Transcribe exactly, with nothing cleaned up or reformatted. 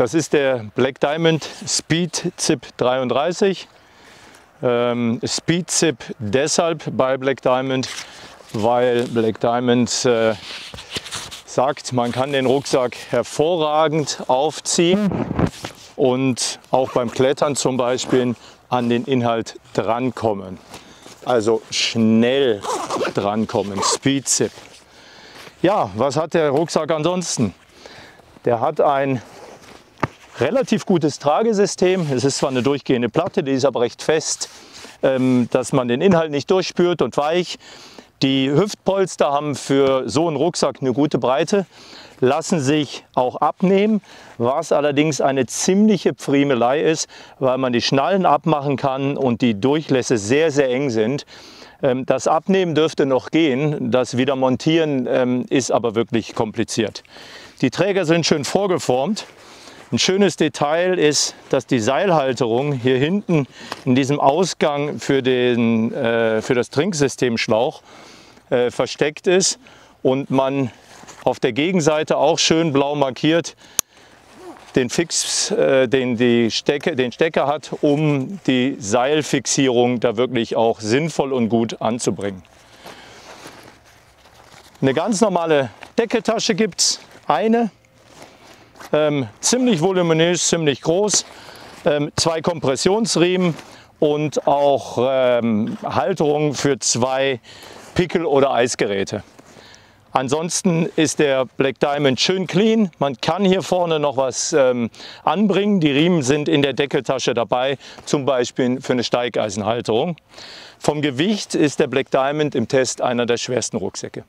Das ist der Black Diamond Speed Zip dreiunddreißig. Ähm, Speed Zip deshalb bei Black Diamond, weil Black Diamond äh, sagt, man kann den Rucksack hervorragend aufziehen und auch beim Klettern zum Beispiel an den Inhalt drankommen. Also schnell drankommen, Speed Zip. Ja, was hat der Rucksack ansonsten? Der hat ein relativ gutes Tragesystem. Es ist zwar eine durchgehende Platte, die ist aber recht fest, dass man den Inhalt nicht durchspürt und weich. Die Hüftpolster haben für so einen Rucksack eine gute Breite, lassen sich auch abnehmen, was allerdings eine ziemliche Pfriemelei ist, weil man die Schnallen abmachen kann und die Durchlässe sehr, sehr eng sind. Das Abnehmen dürfte noch gehen, das Wiedermontieren ist aber wirklich kompliziert. Die Träger sind schön vorgeformt. Ein schönes Detail ist, dass die Seilhalterung hier hinten in diesem Ausgang für, den, für das Trinksystemschlauch versteckt ist und man auf der Gegenseite auch schön blau markiert den Fix, äh, den die Stecke, den Stecker hat, um die Seilfixierung da wirklich auch sinnvoll und gut anzubringen. Eine ganz normale Deckeltasche gibt es, eine, ähm, ziemlich voluminös, ziemlich groß, ähm, zwei Kompressionsriemen und auch ähm, Halterungen für zwei Pickel- oder Eisgeräte. Ansonsten ist der Black Diamond schön clean. Man kann hier vorne noch was ähm, anbringen. Die Riemen sind in der Deckeltasche dabei, zum Beispiel für eine Steigeisenhalterung. Vom Gewicht ist der Black Diamond im Test einer der schwersten Rucksäcke.